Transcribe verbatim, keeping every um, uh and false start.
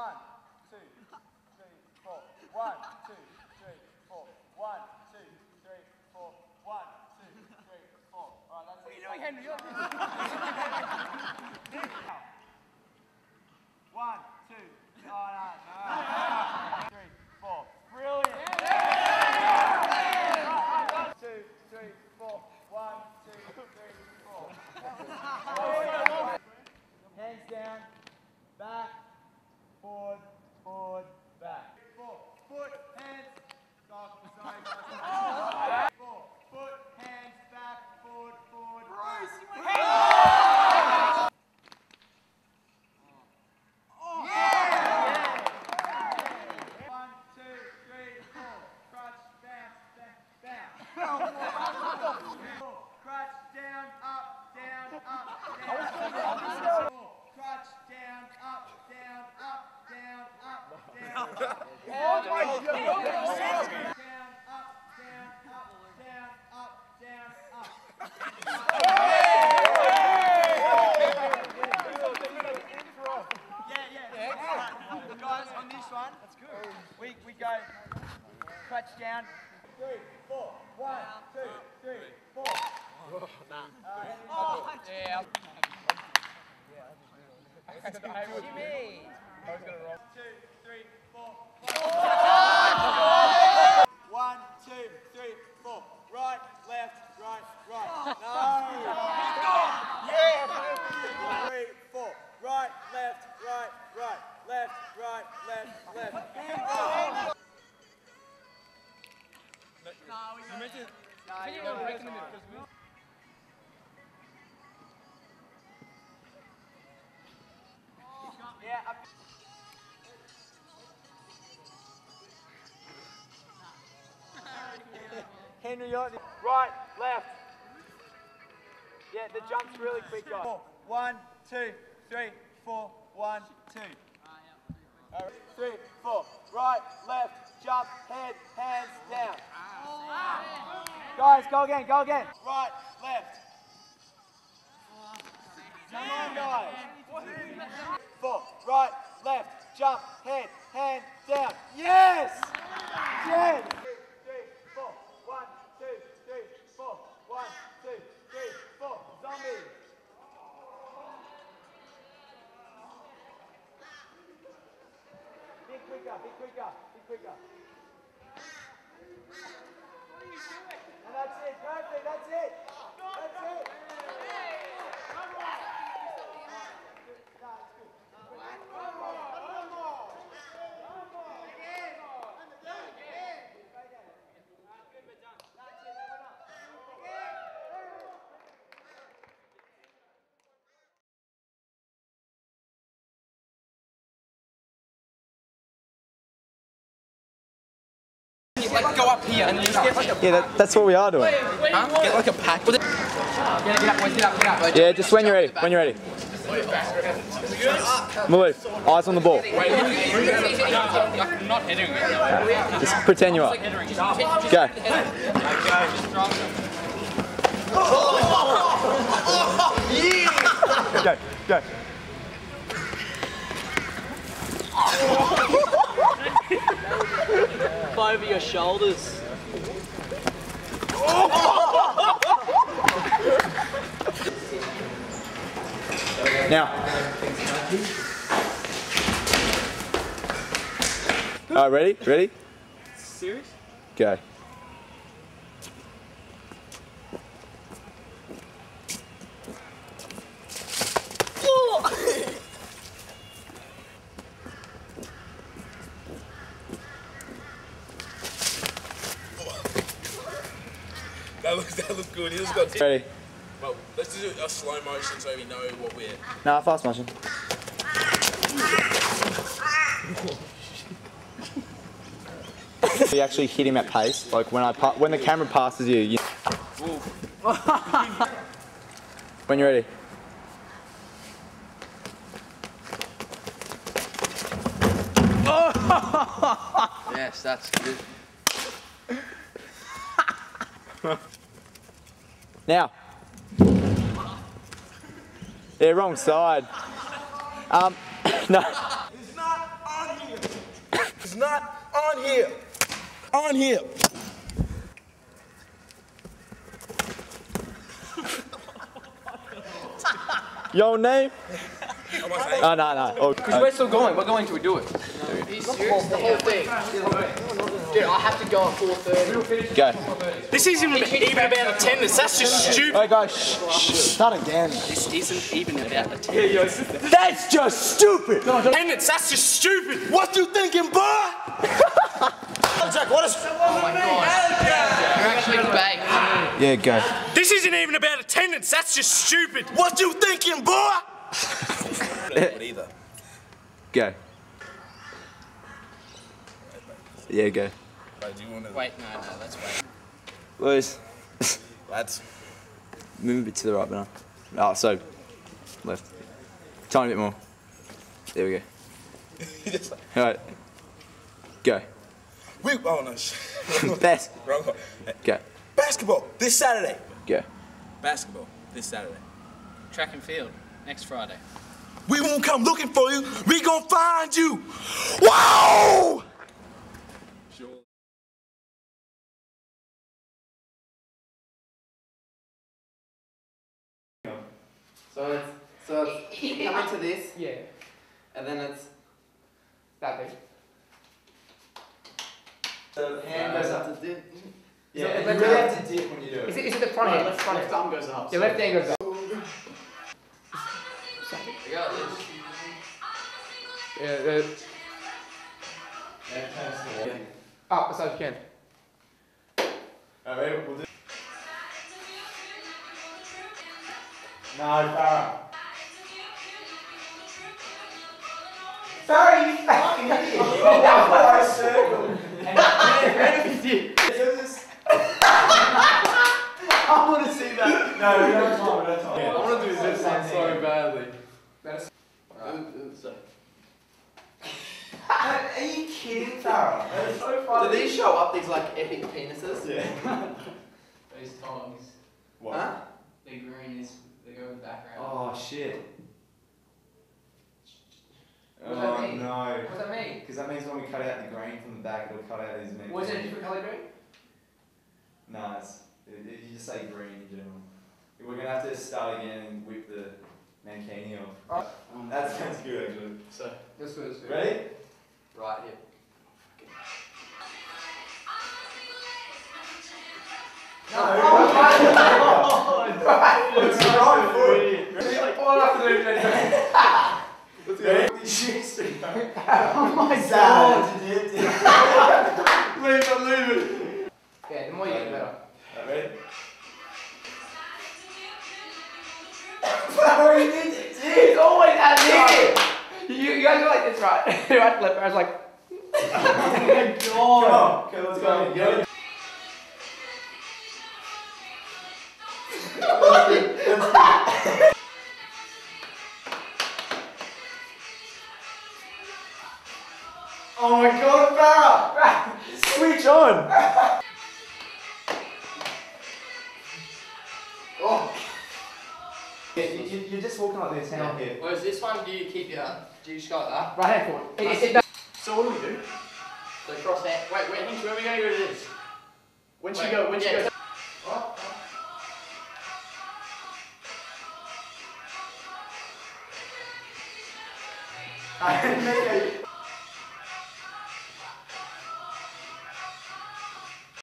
One, two, three, four. One, two, three, four. One, two, three, four. One, two, three, four. All right, that's it. What are you doing, Henry? One, two, oh, no, no, no. Three, four. Brilliant. One, two, three, four. One, two, three, four. Hands down. Back. Forward, forward, back. Four, foot, hands, stop, sorry, sorry. Four, foot, hands, back, forward, forward, Bruce, you went hands! Oh. Yeah! One, two, three, four, crutch, down, down, down. Four, crutch, down, up, down, up, down. Oh my God! Down, up, down, up, down, up, down, up. Yeah, yeah. Excellent. Guys, on this one, that's good. We we go crutch down. Three, four, one, two, three, four. Oh, yeah. Jimmy. I was gonna roll. Two, three, four. Five. One, two, three, four. Right, left, right, right. No. Yeah. Three, four. Right, left, right, right, left, right, left, left. Oh. No, you mentioned. No, you don't break in the middle. Yeah. Up. Henry, right, left. Yeah, the jump's really quick, guys. Four. One, two, three, four. One, two. All right, three, four. Right, left, jump, head, hands down. Ah. Guys, go again, go again. Right, left. Come on, guys. Four, right, left, jump, head, hand down. Yes! Yes! Be quicker, be quicker. What are you doing? And that's it, perfect, that's it. That's it. One more. One more. One more. One more. Again. Again. That's good, we're done. That's it, we're done. Again. Like go up here and just get like a pack. Yeah, that, that's what we are doing. Huh? Get like a pack. Get up, get up, get up, get up. Yeah, just when you're ready, when you're ready. Maloof, eyes on the ball. Just pretend you are. Go. Go, go. Over your shoulders. Now. All right, ready? Ready? Serious? Go. That looks, that looks good. He just got tipped. Ready. Well, let's do a slow motion so we know what we're... Nah, fast motion. We actually hit him at pace. Like, when I pa when the camera passes you, you... When you're ready. Yes, that's good. Now, yeah, wrong side. Um, no. It's not not on him. On him. Your name? Oh, no, no. Oh, because uh, we're still going. What going till we do it? No. Be serious. The whole thing. Dude, I have to go at four thirty. Go. This isn't even about attendance. That's just stupid. Hey, guys. Shh, shh. Not again. This isn't even about attendance. That's just stupid. No, attendance. That's just stupid. What you thinking, boy? Jack, what is... Oh, my God. You're actually baked. Yeah, go. This isn't even about attendance. That's just stupid. What you thinking, boy? Either. Go. Yeah, go. Wait, do you want to... Wait, no, no, let's wait. Lewis. Lads. Move a bit to the right, but no. Oh, so, left. Tiny bit more. There we go. Like... Alright. Go. We... Oh, no. Best. Wrong one. Hey. Go. Basketball, this Saturday. Go. Basketball, this Saturday. Track and field, next Friday. We won't come looking for you. We gonna find you. Wow! So it's, so it's coming to this. Yeah. And then it's that big. The hand goes up to dip. Yeah, so you really have to dip when you do it. Is it, is it the front hand? No, left, left arm goes up. The so. Left hand goes up. Yeah, the... yeah. Up as hard as you can. Alright, we'll do... No, Farrah. Sorry, you fucking idiot! That was a circle! And if you did... I want to see that! No, we don't have time, we don't have time. Yeah, I want to do this one so badly. That's... Right. Are you kidding, Farrah? That is so funny. Do these show up, these like epic penises? Yeah. These tongs. What? Huh? The green is, they go in the background. Oh shit. What does oh that mean? No. What does that mean? Because that means when we cut out the green from the back, it'll cut out these meat. Was it a different colour green? No, it's, it, it, you just say green in general. We're going to have to start again and whip the mankini off. Right. Um, that sounds good actually. So, that's good, that's good. Ready? Right here. No! Oh, no. It's right foot! It's like all afternoon. Let's go. What did oh my God! Leave it, leave it! Yeah, the more you get, the better. Alright. Sorry, it's always that big! You, you guys were like, it's right. Right flip. I was like, oh my God. Okay, let's go. Get it. Oh my God, Farrah. Switch on. Oh. You, you, you're just walking like this, hang on here. Whereas this one, do you keep your... Do you just go like that? Right hand forward. It, it, it, so what do we do? So cross that. Wait, wait, where are we going to go to this? When she go, when she yeah. goes... What? I didn't make it.